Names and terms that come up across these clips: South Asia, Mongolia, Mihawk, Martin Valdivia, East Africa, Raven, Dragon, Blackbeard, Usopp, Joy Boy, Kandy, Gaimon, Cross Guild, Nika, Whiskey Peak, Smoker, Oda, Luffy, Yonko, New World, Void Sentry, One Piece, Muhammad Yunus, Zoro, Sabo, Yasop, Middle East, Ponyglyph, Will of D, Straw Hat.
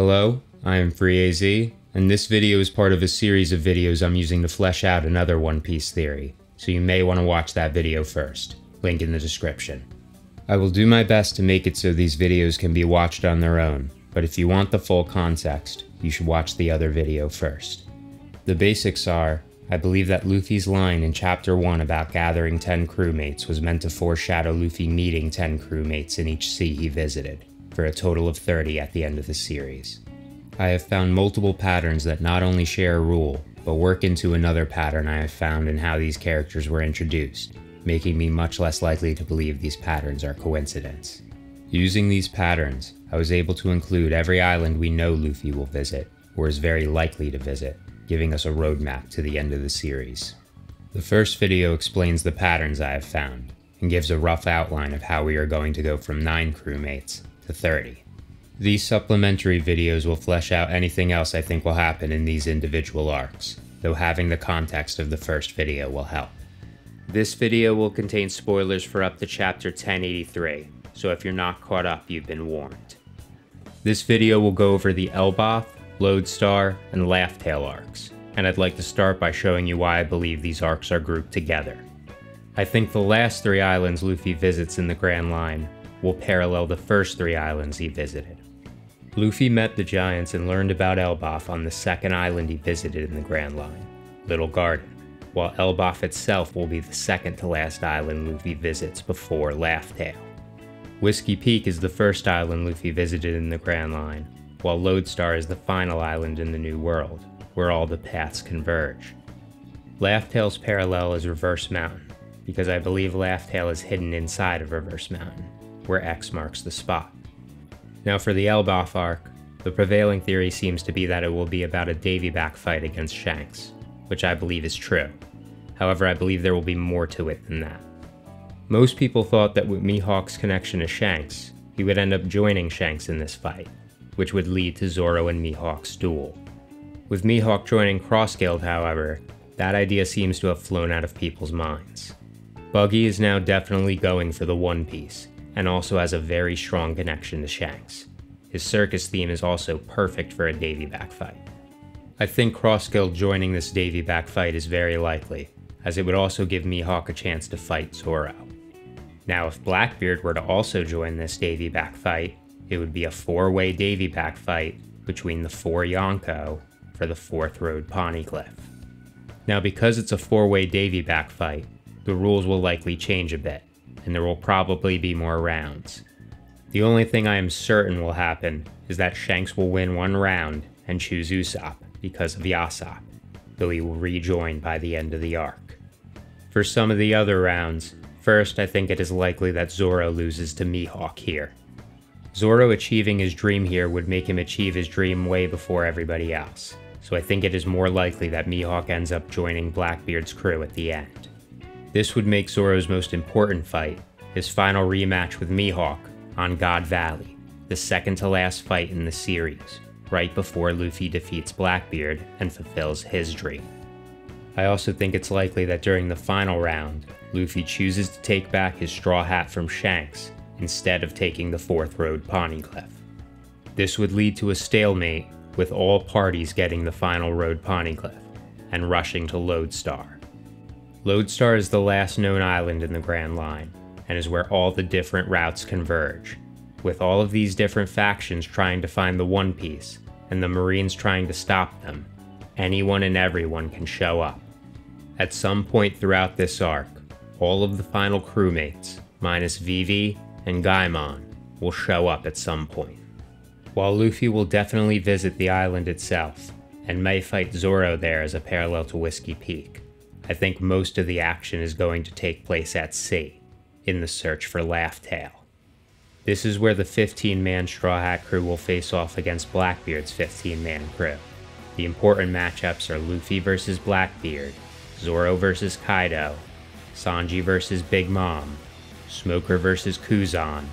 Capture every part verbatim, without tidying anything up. Hello, I am FreeAZ, and this video is part of a series of videos I'm using to flesh out another One Piece theory, so you may want to watch that video first. Link in the description. I will do my best to make it so these videos can be watched on their own, but if you want the full context, you should watch the other video first. The basics are, I believe that Luffy's line in chapter one about gathering ten crewmates was meant to foreshadow Luffy meeting ten crewmates in each sea he visited, for a total of thirty at the end of the series. I have found multiple patterns that not only share a rule, but work into another pattern I have found in how these characters were introduced, making me much less likely to believe these patterns are coincidence. Using these patterns, I was able to include every island we know Luffy will visit, or is very likely to visit, giving us a roadmap to the end of the series. The first video explains the patterns I have found, and gives a rough outline of how we are going to go from nine crewmates to thirty. These supplementary videos will flesh out anything else I think will happen in these individual arcs, though having the context of the first video will help. This video will contain spoilers for up to chapter ten eighty-three, so if you're not caught up, you've been warned. This video will go over the Elbaf, Lodestar, and Laugh Tale arcs, and I'd like to start by showing you why I believe these arcs are grouped together. I think the last three islands Luffy visits in the Grand Line will parallel the first three islands he visited. Luffy met the giants and learned about Elbaf on the second island he visited in the Grand Line, Little Garden, while Elbaf itself will be the second to last island Luffy visits before Laugh Tale. Whiskey Peak is the first island Luffy visited in the Grand Line, while Lodestar is the final island in the New World, where all the paths converge. Laugh Tale's parallel is Reverse Mountain, because I believe Laugh Tale is hidden inside of Reverse Mountain, where X marks the spot. Now for the Elbaf arc, the prevailing theory seems to be that it will be about a Davy Back fight against Shanks, which I believe is true. However, I believe there will be more to it than that. Most people thought that with Mihawk's connection to Shanks, he would end up joining Shanks in this fight, which would lead to Zoro and Mihawk's duel. With Mihawk joining Cross Guild, however, that idea seems to have flown out of people's minds. Buggy is now definitely going for the One Piece, and also has a very strong connection to Shanks. His circus theme is also perfect for a Davy Back fight. I think Cross Guild joining this Davy Back fight is very likely, as it would also give Mihawk a chance to fight Zoro. Now if Blackbeard were to also join this Davy Back fight, it would be a four-way Davy Back fight between the four Yonko for the fourth road Ponyglyph. Now because it's a four-way Davy Back fight, the rules will likely change a bit, and there will probably be more rounds. The only thing I am certain will happen is that Shanks will win one round and choose Usopp because of Yasop, though he will rejoin by the end of the arc. For some of the other rounds, first I think it is likely that Zoro loses to Mihawk here. Zoro achieving his dream here would make him achieve his dream way before everybody else, so I think it is more likely that Mihawk ends up joining Blackbeard's crew at the end. This would make Zoro's most important fight, his final rematch with Mihawk, on God Valley, the second to last fight in the series, right before Luffy defeats Blackbeard and fulfills his dream. I also think it's likely that during the final round, Luffy chooses to take back his Straw Hat from Shanks, instead of taking the fourth road Ponyglyph. This would lead to a stalemate, with all parties getting the final road Ponyglyph, and rushing to Lodestar. Lodestar is the last known island in the Grand Line, and is where all the different routes converge, with all of these different factions trying to find the One Piece, and the Marines trying to stop them. Anyone and everyone can show up. At some point throughout this arc, all of the final crewmates, minus Vivi and Gaimon, will show up at some point. While Luffy will definitely visit the island itself, and may fight Zoro there as a parallel to Whiskey Peak, I think most of the action is going to take place at sea, in the search for Laugh Tale. This is where the fifteen man Straw Hat crew will face off against Blackbeard's fifteen man crew. The important matchups are Luffy versus Blackbeard, Zoro versus Kaido, Sanji versus Big Mom, Smoker versus Kuzan,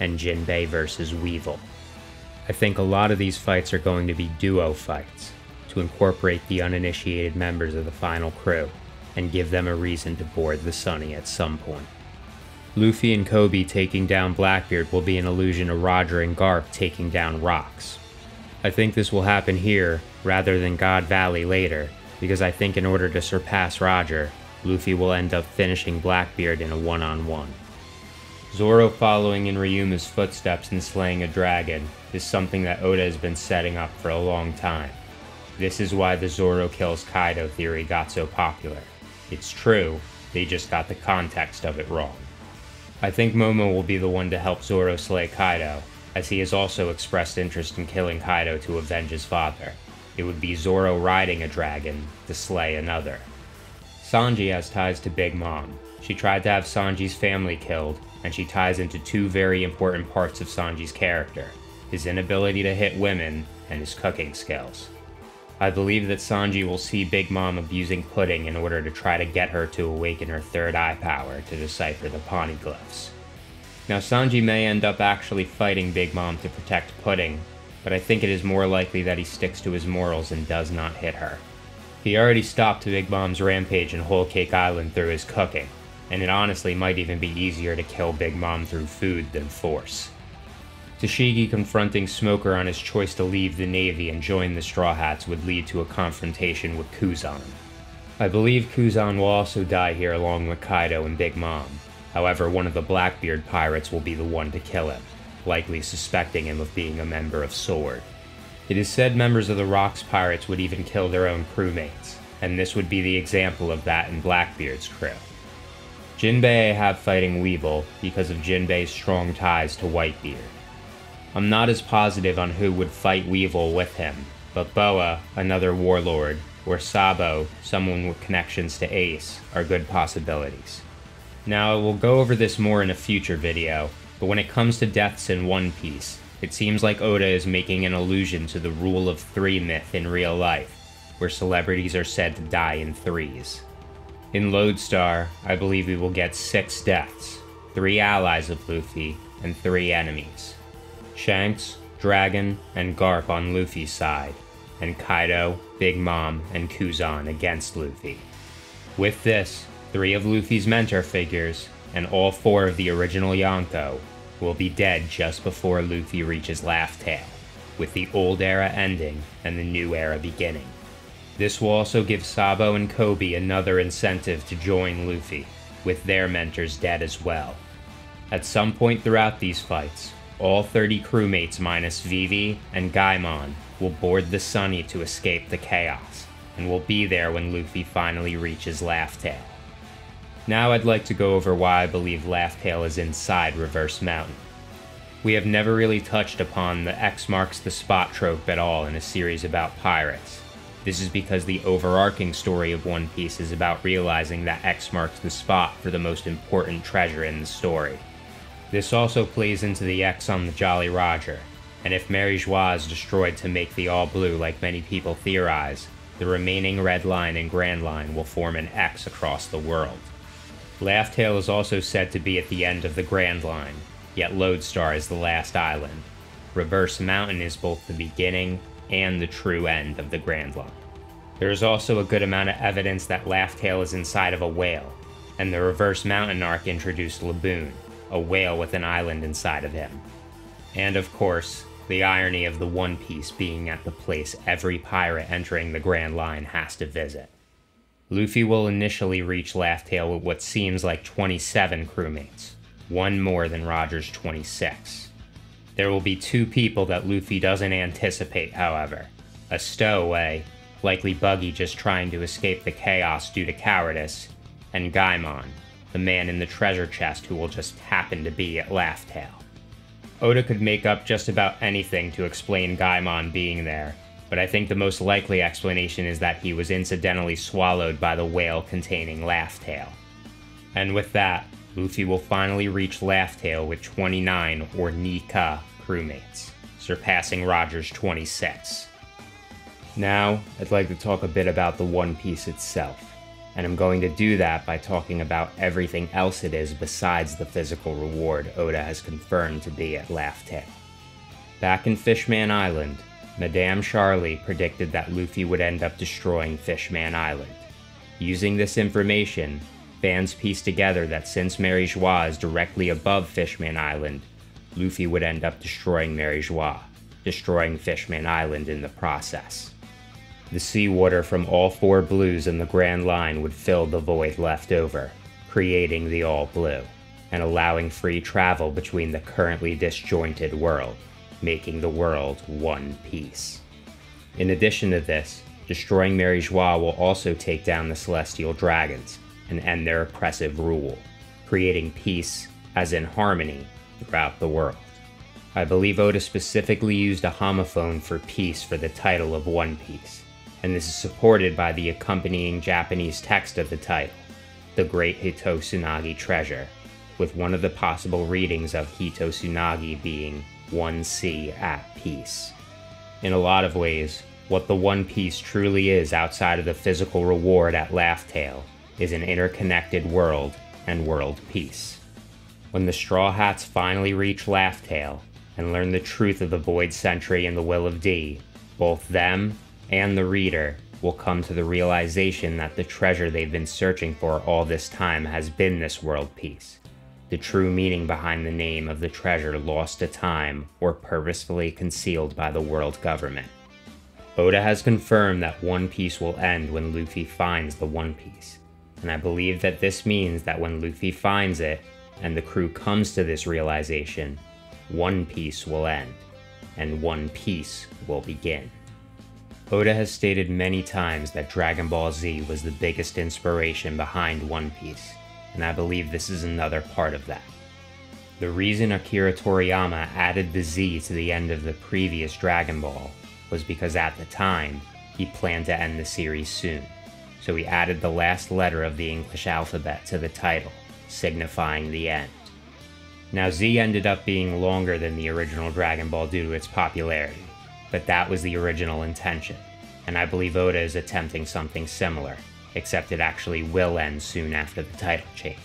and Jinbei versus Weevil. I think a lot of these fights are going to be duo fights, to incorporate the uninitiated members of the final crew, and give them a reason to board the Sunny at some point. Luffy and Koby taking down Blackbeard will be an allusion to Roger and Garp taking down rocks. I think this will happen here rather than God Valley later, because I think in order to surpass Roger, Luffy will end up finishing Blackbeard in a one-on-one. Zoro following in Ryuma's footsteps and slaying a dragon is something that Oda has been setting up for a long time. This is why the Zoro kills Kaido theory got so popular. It's true, they just got the context of it wrong. I think Momo will be the one to help Zoro slay Kaido, as he has also expressed interest in killing Kaido to avenge his father. It would be Zoro riding a dragon to slay another. Sanji has ties to Big Mom. She tried to have Sanji's family killed, and she ties into two very important parts of Sanji's character, his inability to hit women and his cooking skills. I believe that Sanji will see Big Mom abusing pudding in order to try to get her to awaken her third eye power to decipher the Ponyglyphs. Now Sanji may end up actually fighting Big Mom to protect Pudding, but I think it is more likely that he sticks to his morals and does not hit her. He already stopped Big Mom's rampage in Whole Cake Island through his cooking, and it honestly might even be easier to kill Big Mom through food than force. Toshigi confronting Smoker on his choice to leave the Navy and join the Straw Hats would lead to a confrontation with Kuzan. I believe Kuzan will also die here along with Kaido and Big Mom. However, one of the Blackbeard pirates will be the one to kill him, likely suspecting him of being a member of S W O R D. It is said members of the Rocks pirates would even kill their own crewmates, and this would be the example of that in Blackbeard's crew. Jinbei I have fighting Weevil because of Jinbei's strong ties to Whitebeard. I'm not as positive on who would fight Weevil with him, but Boa, another warlord, or Sabo, someone with connections to Ace, are good possibilities. Now, I will go over this more in a future video, but when it comes to deaths in One Piece, it seems like Oda is making an allusion to the rule of three myth in real life, where celebrities are said to die in threes. In Lodestar, I believe we will get six deaths, three allies of Luffy, and three enemies. Shanks, Dragon, and Garp on Luffy's side, and Kaido, Big Mom, and Kuzan against Luffy. With this, three of Luffy's mentor figures, and all four of the original Yonko, will be dead just before Luffy reaches Laugh Tale, with the old era ending and the new era beginning. This will also give Sabo and Koby another incentive to join Luffy, with their mentors dead as well. At some point throughout these fights, all thirty crewmates minus Vivi and Gaimon will board the Sunny to escape the chaos, and will be there when Luffy finally reaches Laugh Tale. Now I'd like to go over why I believe Laugh Tale is inside Reverse Mountain. We have never really touched upon the X marks the spot trope at all in a series about pirates. This is because the overarching story of One Piece is about realizing that X marks the spot for the most important treasure in the story. This also plays into the X on the Jolly Roger, and if Mary Geoise is destroyed to make the All Blue like many people theorize, the remaining Red Line and Grand Line will form an X across the world. Laugh Tale is also said to be at the end of the Grand Line, yet Lodestar is the last island. Reverse Mountain is both the beginning and the true end of the Grand Line. There is also a good amount of evidence that Laugh Tale is inside of a whale, and the Reverse Mountain arc introduced Laboon, a whale with an island inside of him. And of course, the irony of the One Piece being at the place every pirate entering the Grand Line has to visit. Luffy will initially reach Laugh Tale with what seems like twenty-seven crewmates, one more than Roger's twenty-six. There will be two people that Luffy doesn't anticipate, however. A stowaway, likely Buggy just trying to escape the chaos due to cowardice, and Gaimon, the man in the treasure chest who will just happen to be at Laugh Tale. Oda could make up just about anything to explain Gaimon being there, but I think the most likely explanation is that he was incidentally swallowed by the whale containing Laugh Tale. And with that, Luffy will finally reach Laugh Tale with twenty-nine, or Nika, crewmates, surpassing Roger's twenty-six. Now, I'd like to talk a bit about the One Piece itself, and I'm going to do that by talking about everything else it is besides the physical reward Oda has confirmed to be at Laugh Tale. Back in Fishman Island, Madame Charlie predicted that Luffy would end up destroying Fishman Island. Using this information, fans pieced together that since Mary Geoise is directly above Fishman Island, Luffy would end up destroying Mary Geoise, destroying Fishman Island in the process. The seawater from all four blues in the Grand Line would fill the void left over, creating the All Blue, and allowing free travel between the currently disjointed world, making the world one piece. In addition to this, destroying Mary Geoise will also take down the Celestial Dragons and end their oppressive rule, creating peace, as in harmony, throughout the world. I believe Oda specifically used a homophone for peace for the title of One Piece, and this is supported by the accompanying Japanese text of the title, The Great Hito Tsunagi Treasure, with one of the possible readings of Hito Tsunagi being One Sea at Peace. In a lot of ways, what the One Piece truly is outside of the physical reward at Laugh Tale is an interconnected world and world peace. When the Straw Hats finally reach Laugh Tale and learn the truth of the Void Sentry and the Will of D, both them and the reader will come to the realization that the treasure they've been searching for all this time has been this world peace, the true meaning behind the name of the treasure lost to time or purposefully concealed by the world government. Oda has confirmed that One Piece will end when Luffy finds the One Piece, and I believe that this means that when Luffy finds it, and the crew comes to this realization, One Piece will end, and One Piece will begin. Oda has stated many times that Dragon Ball Z was the biggest inspiration behind One Piece, and I believe this is another part of that. The reason Akira Toriyama added the Z to the end of the previous Dragon Ball was because at the time, he planned to end the series soon, so he added the last letter of the English alphabet to the title, signifying the end. Now, Z ended up being longer than the original Dragon Ball due to its popularity, but that was the original intention, and I believe Oda is attempting something similar, except it actually will end soon after the title change.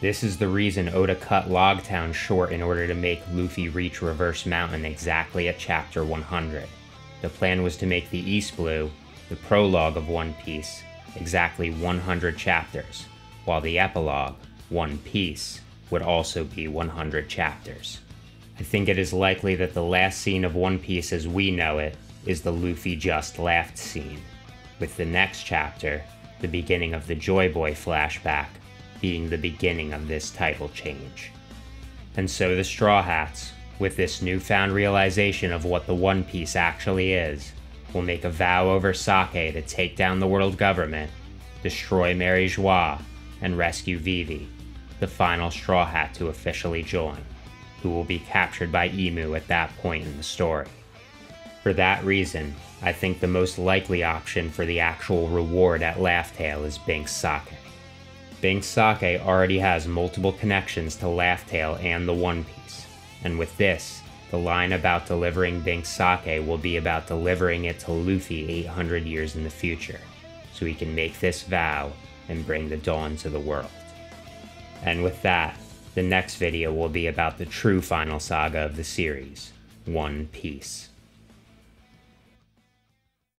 This is the reason Oda cut Log Town short in order to make Luffy reach Reverse Mountain exactly at chapter one hundred. The plan was to make the East Blue, the prologue of One Piece, exactly one hundred chapters, while the epilogue, One Piece, would also be one hundred chapters. I think it is likely that the last scene of One Piece as we know it is the Luffy just laughed scene, with the next chapter, the beginning of the Joy Boy flashback, being the beginning of this title change. And so the Straw Hats, with this newfound realization of what the One Piece actually is, will make a vow over sake to take down the world government, destroy Mary Geoise, and rescue Vivi, the final Straw Hat to officially join, who will be captured by Emu at that point in the story. For that reason, I think the most likely option for the actual reward at Laugh Tale is Bink's Sake. Bink's Sake already has multiple connections to Laugh Tale and the One Piece, and with this, the line about delivering Bink's Sake will be about delivering it to Luffy eight hundred years in the future, so he can make this vow and bring the dawn to the world. And with that, the next video will be about the true final saga of the series, One Piece.